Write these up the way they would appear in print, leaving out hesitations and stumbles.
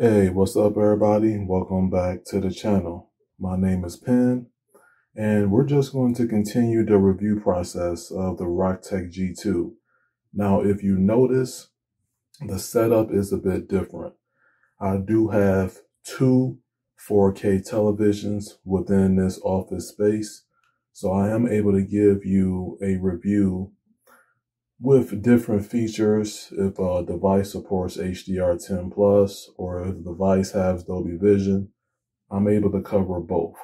Hey, what's up everybody? Welcome back to the channel. My name is Pein, and we're just going to continue the review process of the Rocktek G2. Now, if you notice, the setup is a bit different. I do have two 4K televisions within this office space, so I am able to give you a review with different features if a device supports HDR10+, or if the device has Dolby Vision. I'm able to cover both.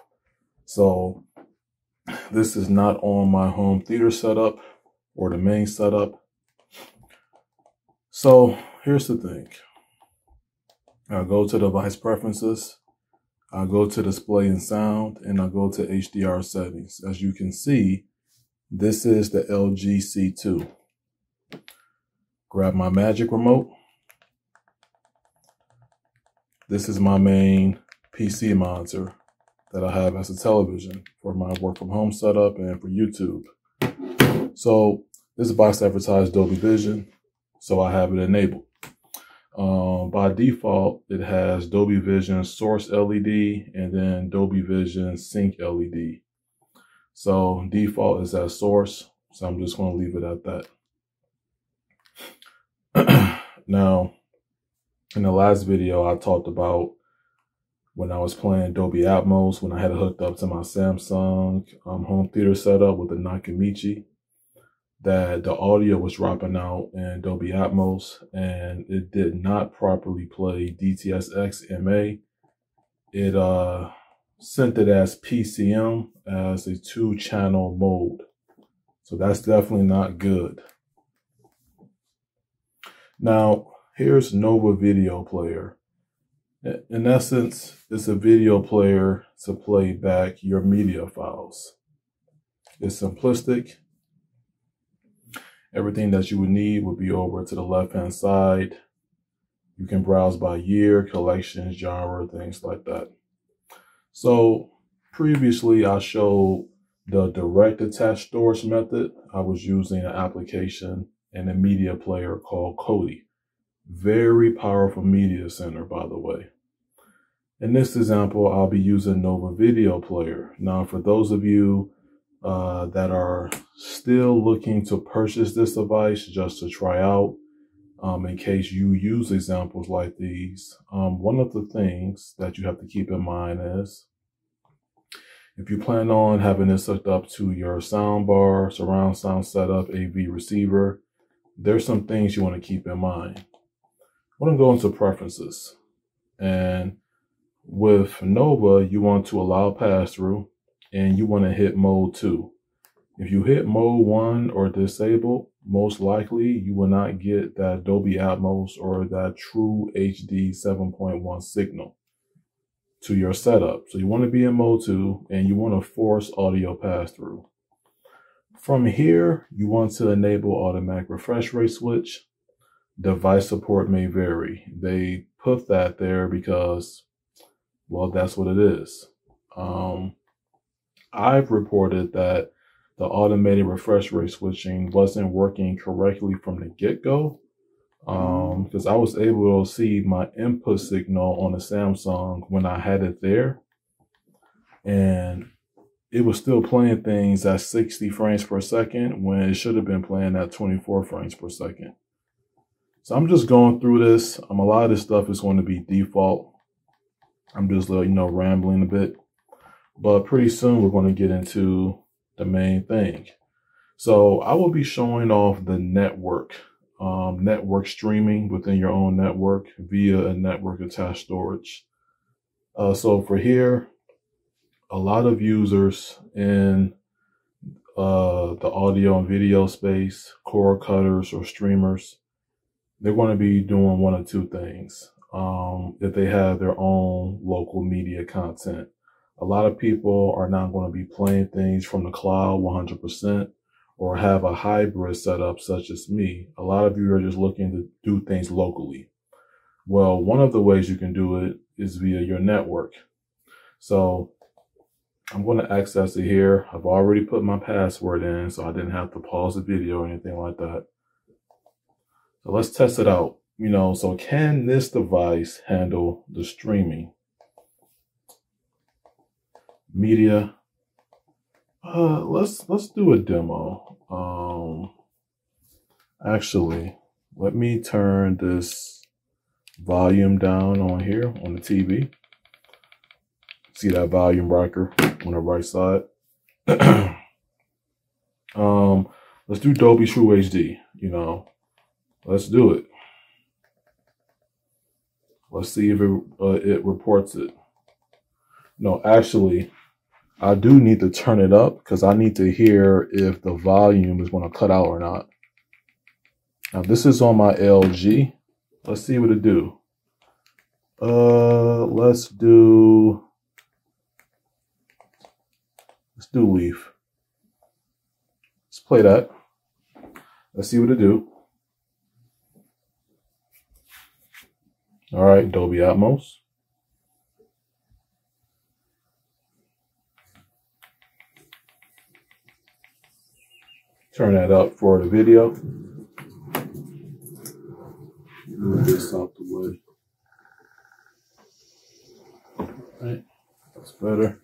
So this is not on my home theater setup or the main setup. So here's the thing. I'll go to device preferences. I'll go to display and sound, and I'll go to HDR settings. As you can see, this is the LG C2. Grab my magic remote. This is my main PC monitor that I have as a television for my work from home setup and for YouTube. So this box advertised Dolby Vision, so I have it enabled. By default, it has Dolby Vision source LED and then Dolby Vision sync LED. So default is at source, so I'm just going to leave it at that. Now, in the last video, I talked about when I was playing Dolby Atmos, when I had it hooked up to my Samsung home theater setup with the Nakamichi, that the audio was dropping out in Dolby Atmos, and it did not properly play DTS:XMA. It sent it as PCM, as a 2-channel mode. So that's definitely not good. Now, here's Nova Video Player. In essence, it's a video player to play back your media files. It's simplistic. Everything that you would need would be over to the left-hand side. You can browse by year, collections, genre, things like that. So previously, I showed the direct attached storage method. I was using an application and a media player called Kodi. Very powerful media center, by the way. In this example, I'll be using Nova Video Player. Now, for those of you that are still looking to purchase this device just to try out, in case you use examples like these, one of the things that you have to keep in mind is, if you plan on having this hooked up to your soundbar, surround sound setup, AV receiver, there's some things you want to keep in mind. I want to go into preferences, and with Nova, you want to allow pass-through, and you want to hit mode 2. If you hit mode 1 or disable, most likely you will not get that Dolby Atmos or that true HD 7.1 signal to your setup. So you want to be in mode 2, and you want to force audio pass-through. From here, you want to enable automatic refresh rate switch. Device support may vary. They put that there because, well, that's what it is. I've reported that the automated refresh rate switching wasn't working correctly from the get-go, because I was able to see my input signal on the Samsung when I had it there, and it was still playing things at 60 frames per second when it should have been playing at 24 frames per second. So I'm just going through this. A lot of this stuff is going to be default. I'm just, rambling a bit. But pretty soon we're going to get into the main thing. So I will be showing off the network, network streaming within your own network via a network attached storage. So for here, a lot of users in the audio and video space, cord cutters or streamers, they're going to be doing one of two things if they have their own local media content. A lot of people are not going to be playing things from the cloud 100% or have a hybrid setup such as me. A lot of you are just looking to do things locally. Well, one of the ways you can do it is via your network. So I'm going to access it here. I've already put my password in, so I didn't have to pause the video or anything like that. So let's test it out. You know, so can this device handle the streaming? Media. Let's do a demo. Actually, let me turn this volume down on here on the TV. See that volume rocker on the right side? Let's do Dolby True HD, you know. Let's do it. Let's see if it reports it. No, actually, I do need to turn it up because I need to hear if the volume is going to cut out or not. Now, this is on my LG. Let's see what it do. Let's do Leaf. Let's play that. Let's see what it do. All right, Dolby Atmos. Turn that up for the video. Move this out the way. All right, that's better.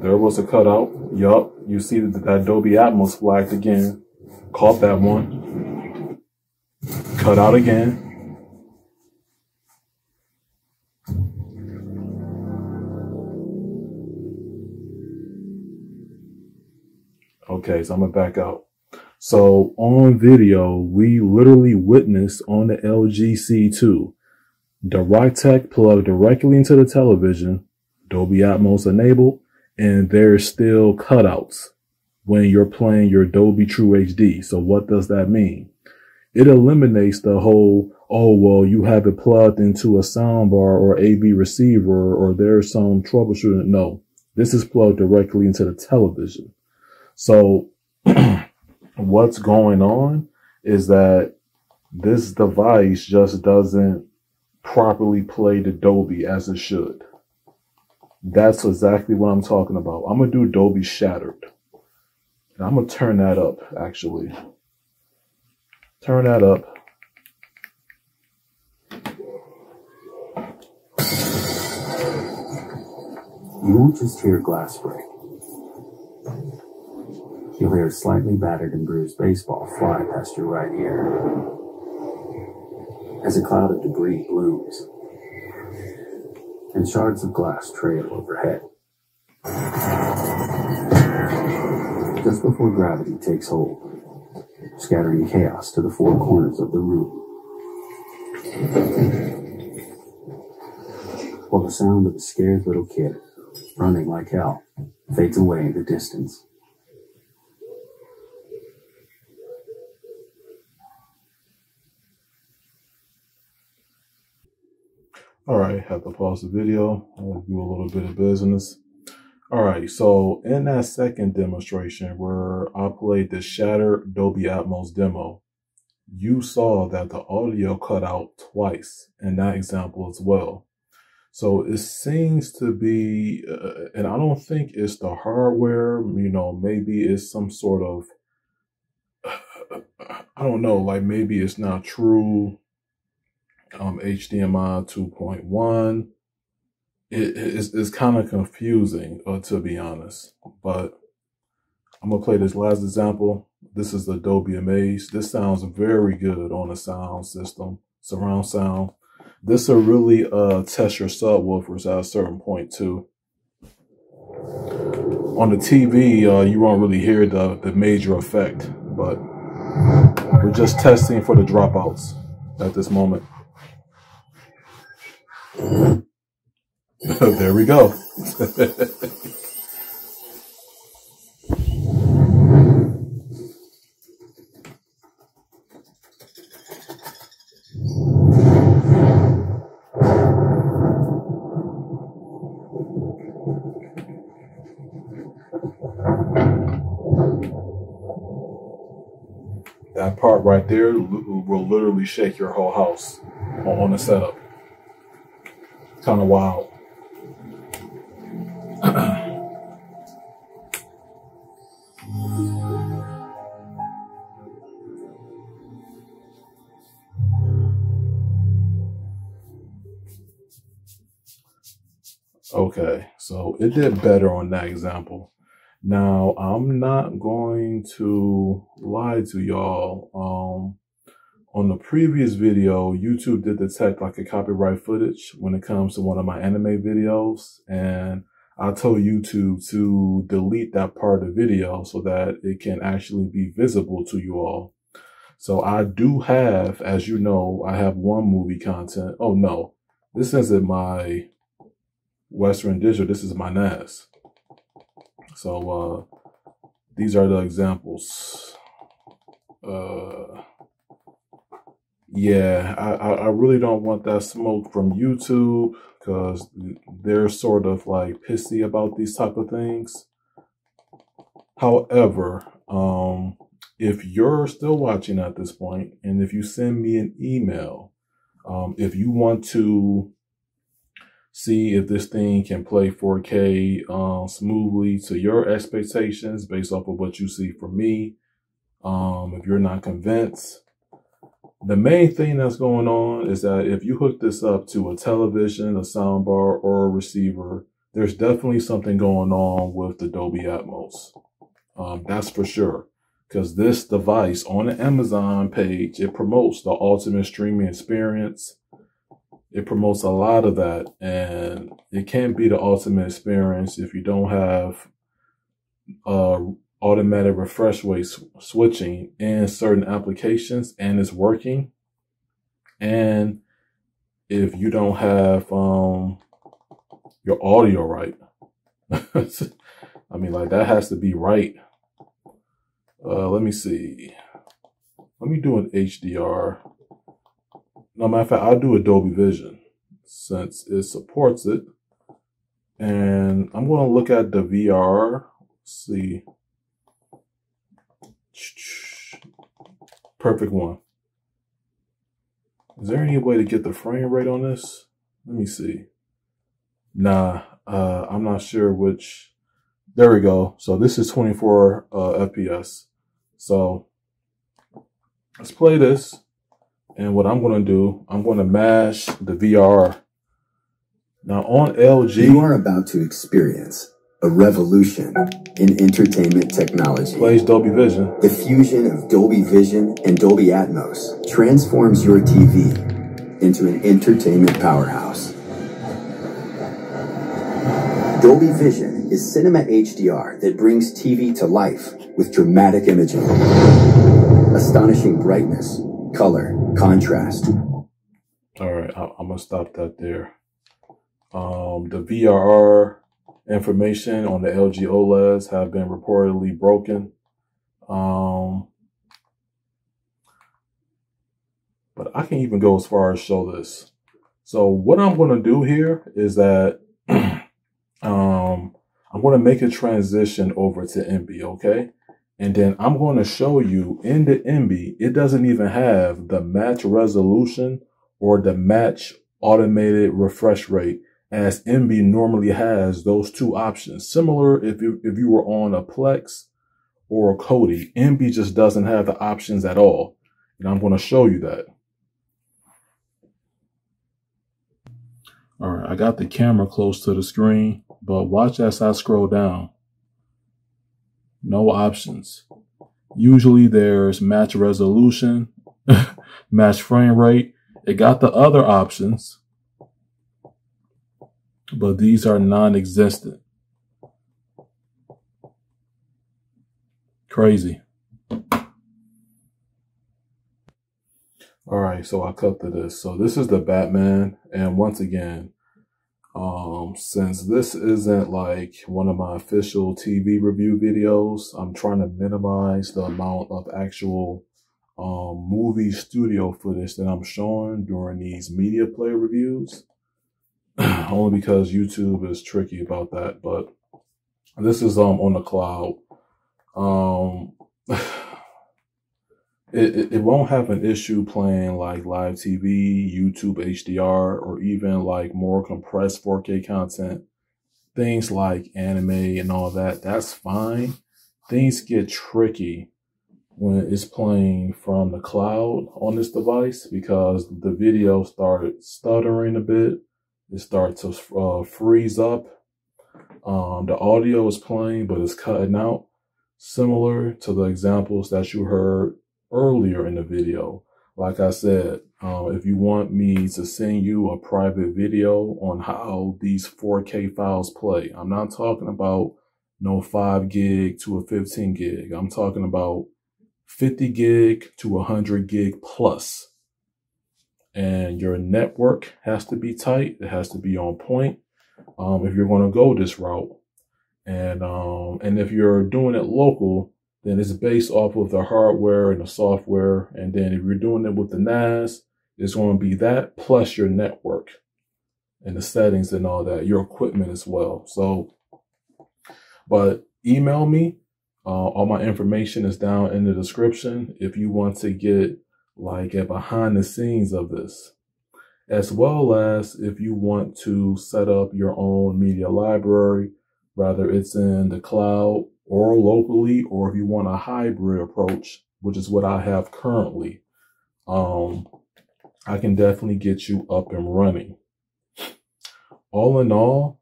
There was a cutout. Yup, you see that Dolby Atmos flagged again. Caught that one. Cut out again. Okay, so I'm gonna back out. So on video, we literally witnessed on the LG C2, the Rocktek plugged directly into the television, Dolby Atmos enabled, and there's still cutouts when you're playing your Dolby True HD. So what does that mean? It eliminates the whole, oh, well, you have it plugged into a soundbar or AV receiver or there's some troubleshooting. No, this is plugged directly into the television. So what's going on is that this device just doesn't properly play the Dolby as it should. That's exactly what I'm talking about. I'm going to do Dolby Shattered. And I'm going to turn that up, actually. Turn that up. You won't just hear glass break. You'll hear a slightly battered and bruised baseball fly past your right ear as a cloud of debris blooms and shards of glass trail overhead. Just before gravity takes hold, scattering chaos to the four corners of the room. While the sound of a scared little kid, running like hell, fades away in the distance. All right, have to pause the video. I'll do a little bit of business. All right, so in that second demonstration where I played the Shattered Dolby Atmos demo, you saw that the audio cut out twice in that example as well. So it seems to be, and I don't think it's the hardware, you know, maybe it's some sort of, I don't know, like maybe it's not true. HDMI 2.1. It's kind of confusing, to be honest. But I'm gonna play this last example. This is the Dolby Amaze. This sounds very good on a sound system, surround sound. This will really test your subwoofers at a certain point too. On the TV, you won't really hear the major effect, but we're just testing for the dropouts at this moment. There we go. That part right there will literally shake your whole house. on the setup. Kind of wild. Okay, so it did better on that example. Now, I'm not going to lie to y'all. On the previous video, YouTube did detect like a copyright footage when it comes to one of my anime videos. And I told YouTube to delete that part of the video so that it can actually be visible to you all. So I do have, as you know, I have one movie content. Oh no, this isn't my Western Digital, this is my NAS. So these are the examples. Yeah, I really don't want that smoke from YouTube because they're sort of like pissy about these type of things. However, if you're still watching at this point, and if you send me an email, if you want to see if this thing can play 4K smoothly to your expectations based off of what you see from me. If you're not convinced, the main thing that's going on is that if you hook this up to a television, a soundbar, or a receiver, there's definitely something going on with the Dolby Atmos. That's for sure. Because this device on the Amazon page, it promotes the ultimate streaming experience. It promotes a lot of that, and it can't be the ultimate experience if you don't have automatic refresh rate switching in certain applications and it's working. And if you don't have your audio right, I mean, like that has to be right. Let me see. Let me do an HDR. No, matter of fact, I'll do Dolby Vision since it supports it. And I'm going to look at the VR. Let's see. Perfect one. Is there any way to get the frame rate on this? Let me see. Nah, I'm not sure which. There we go. So this is 24 FPS. So let's play this. And what I'm going to do, I'm going to mash the VR. Now on LG. You are about to experience a revolution in entertainment technology. Plays Dolby Vision. The fusion of Dolby Vision and Dolby Atmos transforms your TV into an entertainment powerhouse. Dolby Vision is cinema HDR that brings TV to life with dramatic imaging, astonishing brightness, color, contrast. All right, I'm gonna stop that there. The VRR information on the LG OLEDs have been reportedly broken. But I can even go as far as show this. So what I'm gonna do here is that I'm gonna make a transition over to Emby, okay? And then I'm going to show you in the Emby, it doesn't even have the match resolution or the match automated refresh rate as Emby normally has those two options. Similar if you were on a Plex or a Kodi, Emby just doesn't have the options at all. And I'm going to show you that. All right, I got the camera close to the screen, but watch as I scroll down. No options. Usually there's match resolution, match frame rate. It got the other options, but these are non-existent. Crazy. All right, so I cut to this. So this is the Batman. And once again, since this isn't like one of my official TV review videos, I'm trying to minimize the amount of actual movie studio footage that I'm showing during these media player reviews, only because YouTube is tricky about that. But this is on the cloud. It won't have an issue playing like live TV, YouTube HDR, or even like more compressed 4K content. Things like anime and all that, that's fine. Things get tricky when it's playing from the cloud on this device because the video started stuttering a bit. It starts to freeze up. The audio is playing, but it's cutting out, similar to the examples that you heard earlier in the video. Like I said, if you want me to send you a private video on how these 4K files play, I'm not talking about no 5 gig to a 15 gig. I'm talking about 50 gig to 100 gig plus. And your network has to be tight. It has to be on point if you're going to go this route. And if you're doing it local, then it's based off of the hardware and the software. And then if you're doing it with the NAS, it's going to be that plus your network and the settings and all that, your equipment as well. So, but email me. All my information is down in the description if you want to get like a behind the scenes of this, as well as if you want to set up your own media library, whether it's in the cloud or locally, or if you want a hybrid approach, which is what I have currently, I can definitely get you up and running. All in all,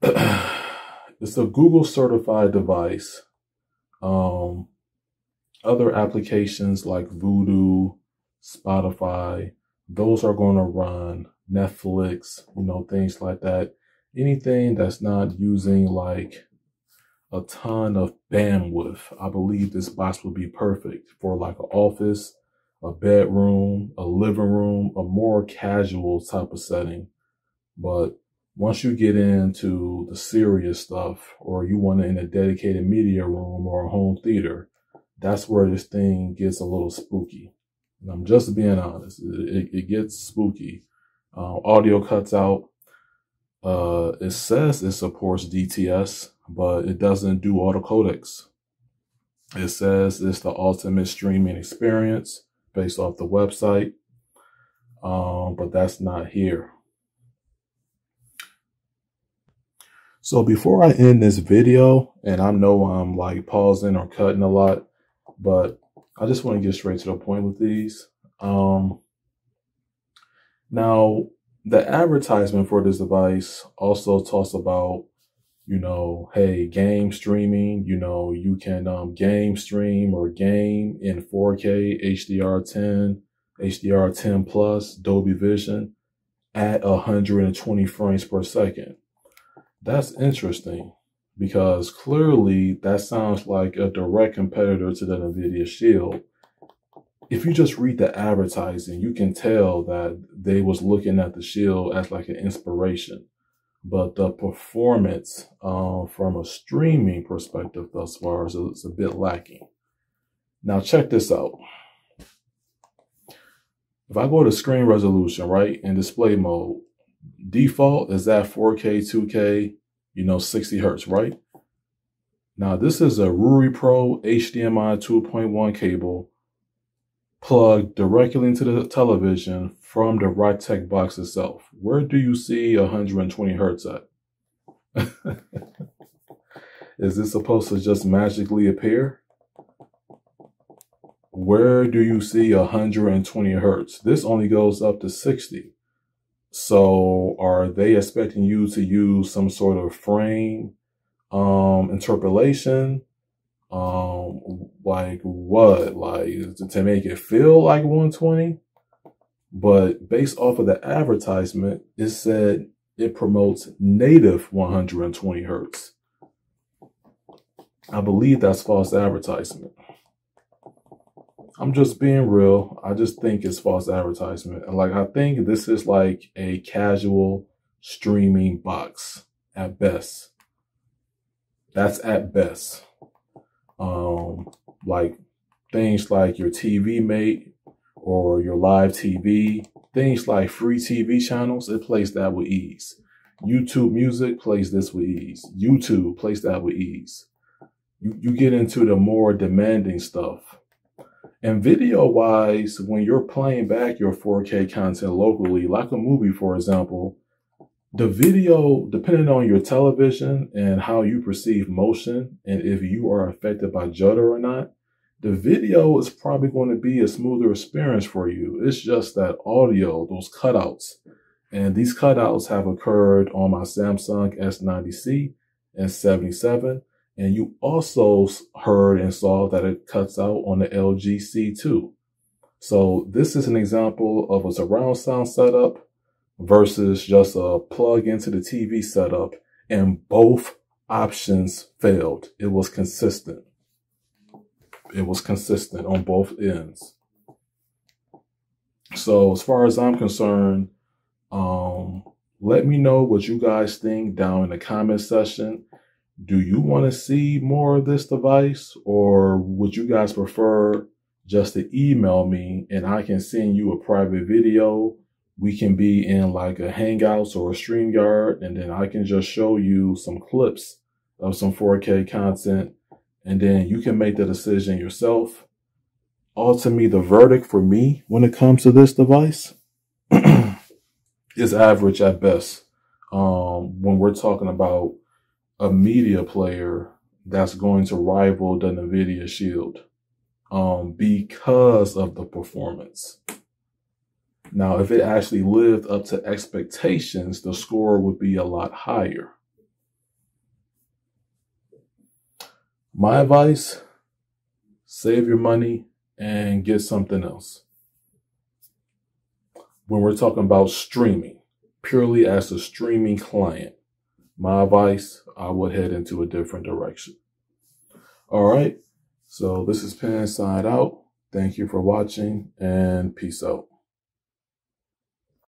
it's a Google certified device. Other applications like Voodoo, Spotify, those are going to run, Netflix, you know, things like that. Anything that's not using like a ton of bandwidth, I believe this box will be perfect for like an office, a bedroom, a living room, a more casual type of setting. But once you get into the serious stuff, or you want it in a dedicated media room or a home theater, that's where this thing gets a little spooky. And I'm just being honest, it gets spooky. Audio cuts out. It says it supports DTS, but it doesn't do auto codecs. It says it's the ultimate streaming experience based off the website, but that's not here. So before I end this video, and I know I'm like pausing or cutting a lot, but I just want to get straight to the point with these. Now, the advertisement for this device also talks about, you know, hey, game streaming, you know, you can game stream or game in 4K, HDR10, HDR10+, Dolby Vision at 120 frames per second. That's interesting because clearly that sounds like a direct competitor to the Nvidia Shield. If you just read the advertising, you can tell that they was looking at the Shield as like an inspiration. But the performance from a streaming perspective thus far is a bit lacking. Now check this out. If I go to screen resolution, right, in display mode, default is at 4K, 2K, you know, 60 hertz, right? Now this is a Ruri Pro HDMI 2.1 cable plugged directly into the television from the Rocktek box itself. Where do you see 120 hertz at? Is this supposed to just magically appear? Where do you see 120 hertz? This only goes up to 60. So are they expecting you to use some sort of frame interpolation? Like what? Like to make it feel like 120? But based off of the advertisement, it said it promotes native 120 hertz. I believe that's false advertisement. I'm just being real. I just think it's false advertisement. And like, I think this is like a casual streaming box at best. That's at best. Like things like your TV Mate or your live TV, things like free TV channels, it plays that with ease. YouTube Music plays this with ease. YouTube plays that with ease. You get into the more demanding stuff. And video-wise, when you're playing back your 4K content locally, like a movie, for example, the video, depending on your television and how you perceive motion and if you are affected by judder or not, the video is probably going to be a smoother experience for you. It's just that audio, those cutouts. And these cutouts have occurred on my Samsung S90C and 77. And you also heard and saw that it cuts out on the LG C2. So this is an example of a surround sound setup versus just a plug into the TV setup. And both options failed. It was consistent. It was consistent on both ends. So as far as I'm concerned, let me know what you guys think down in the comment section. Do you want to see more of this device, or would you guys prefer just to email me and I can send you a private video? We can be in like a Hangouts or a StreamYard, and then I can just show you some clips of some 4K content, and then you can make the decision yourself. Ultimately, the verdict for me when it comes to this device is average at best. When we're talking about a media player that's going to rival the Nvidia Shield because of the performance. Now, if it actually lived up to expectations, the score would be a lot higher. My advice, save your money and get something else. When we're talking about streaming, purely as a streaming client, my advice, I would head into a different direction. All right. So this is Pein, sign out. Thank you for watching, and peace out.